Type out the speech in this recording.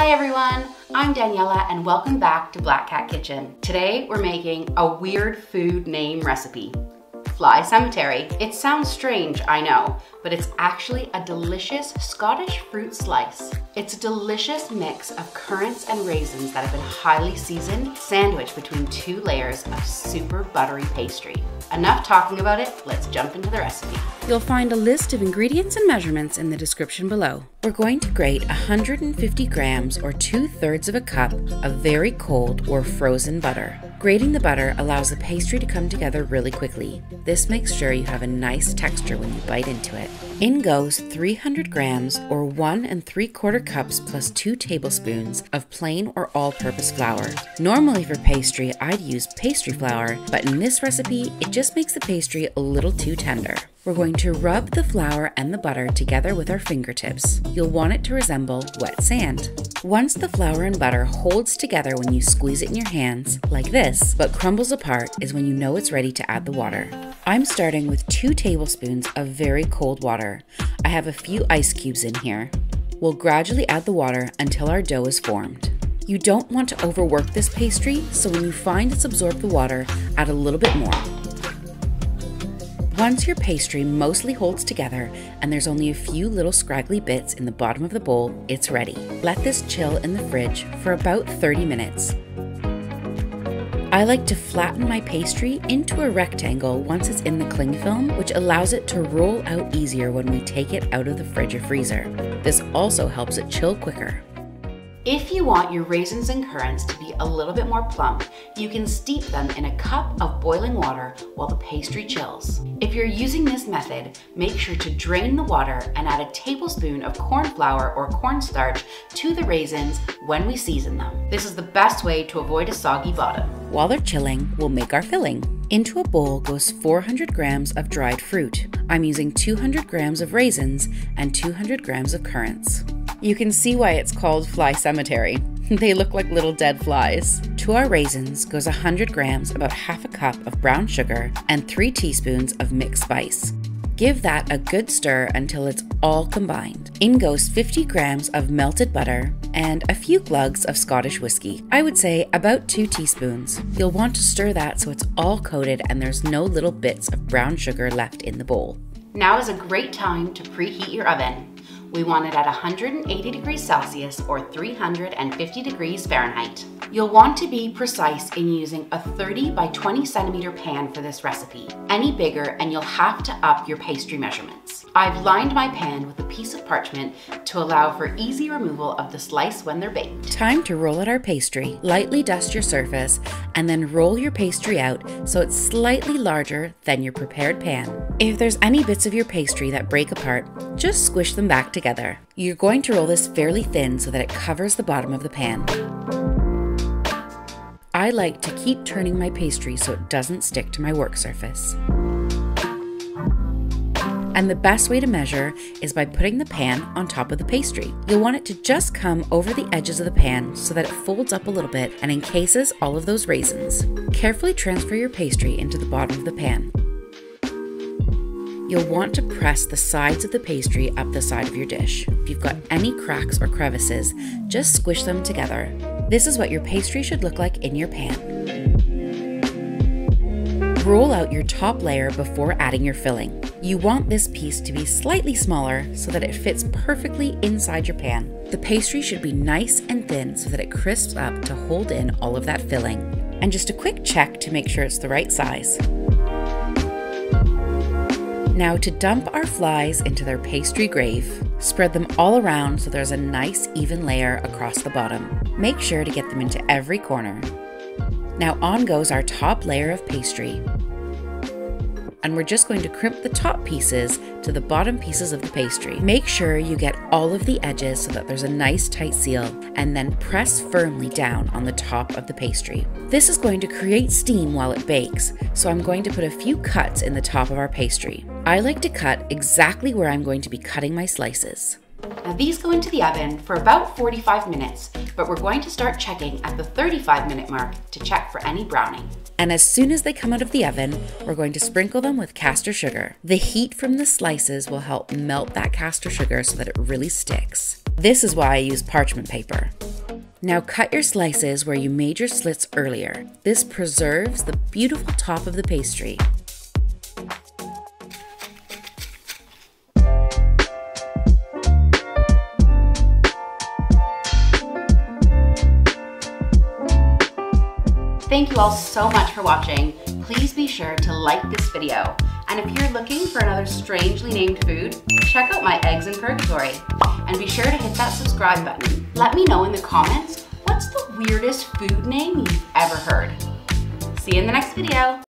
Hi everyone, I'm Daniela and welcome back to Black Cat Kitchen. Today we're making a weird food name recipe, Fly Cemetery. It sounds strange, I know, but it's actually a delicious Scottish fruit slice. It's a delicious mix of currants and raisins that have been highly seasoned, sandwiched between two layers of super buttery pastry. Enough talking about it, let's jump into the recipe. You'll find a list of ingredients and measurements in the description below. We're going to grate 150 grams or 2/3 of a cup of very cold or frozen butter. Grating the butter allows the pastry to come together really quickly. This makes sure you have a nice texture when you bite into it. In goes 300 grams or 1 3/4 cups plus 2 tablespoons of plain or all-purpose flour. Normally for pastry, I'd use pastry flour, but in this recipe, it just makes the pastry a little too tender. We're going to rub the flour and the butter together with our fingertips. You'll want it to resemble wet sand. Once the flour and butter holds together when you squeeze it in your hands, like this, but crumbles apart is when you know it's ready to add the water. I'm starting with 2 tablespoons of very cold water. I have a few ice cubes in here. We'll gradually add the water until our dough is formed. You don't want to overwork this pastry, so when you find it's absorbed the water, add a little bit more. Once your pastry mostly holds together and there's only a few little scraggly bits in the bottom of the bowl, it's ready. Let this chill in the fridge for about 30 minutes. I like to flatten my pastry into a rectangle once it's in the cling film, which allows it to roll out easier when we take it out of the fridge or freezer. This also helps it chill quicker. If you want your raisins and currants to be a little bit more plump, you can steep them in a cup of boiling water while the pastry chills. If you're using this method, make sure to drain the water and add a tablespoon of corn flour or cornstarch to the raisins when we season them. This is the best way to avoid a soggy bottom. While they're chilling, we'll make our filling. Into a bowl goes 400 grams of dried fruit. I'm using 200 grams of raisins and 200 grams of currants. You can see why it's called Fly Cemetery. They look like little dead flies. To our raisins goes 100 grams, about 1/2 cup of brown sugar, and 3 teaspoons of mixed spice. Give that a good stir until it's all combined. In goes 50 grams of melted butter and a few glugs of Scottish whiskey. I would say about 2 teaspoons. You'll want to stir that so it's all coated and there's no little bits of brown sugar left in the bowl. Now is a great time to preheat your oven. We want it at 180 degrees Celsius or 350 degrees Fahrenheit. You'll want to be precise in using a 30 by 20 centimeter pan for this recipe. Any bigger and you'll have to up your pastry measurements. I've lined my pan with a piece of parchment to allow for easy removal of the slice when they're baked. Time to roll out our pastry. Lightly dust your surface and then roll your pastry out so it's slightly larger than your prepared pan. If there's any bits of your pastry that break apart, just squish them back together. You're going to roll this fairly thin so that it covers the bottom of the pan. I like to keep turning my pastry so it doesn't stick to my work surface. And the best way to measure is by putting the pan on top of the pastry. You'll want it to just come over the edges of the pan so that it folds up a little bit and encases all of those raisins. Carefully transfer your pastry into the bottom of the pan. You'll want to press the sides of the pastry up the side of your dish. If you've got any cracks or crevices, just squish them together. This is what your pastry should look like in your pan. Roll out your top layer before adding your filling. You want this piece to be slightly smaller so that it fits perfectly inside your pan. The pastry should be nice and thin so that it crisps up to hold in all of that filling. And just a quick check to make sure it's the right size. Now to dump our flies into their pastry grave. Spread them all around so there's a nice even layer across the bottom. Make sure to get them into every corner. Now on goes our top layer of pastry. And we're just going to crimp the top pieces to the bottom pieces of the pastry. Make sure you get all of the edges so that there's a nice tight seal, and then press firmly down on the top of the pastry. This is going to create steam while it bakes, so I'm going to put a few cuts in the top of our pastry. I like to cut exactly where I'm going to be cutting my slices. Now these go into the oven for about 45 minutes, but we're going to start checking at the 35-minute mark to check for any browning. And as soon as they come out of the oven, we're going to sprinkle them with caster sugar. The heat from the slices will help melt that caster sugar so that it really sticks. This is why I use parchment paper. Now cut your slices where you made your slits earlier. This preserves the beautiful top of the pastry. Thank you all so much for watching. Please be sure to like this video. And if you're looking for another strangely named food, check out my eggs in purgatory. And be sure to hit that subscribe button. Let me know in the comments, what's the weirdest food name you've ever heard? See you in the next video.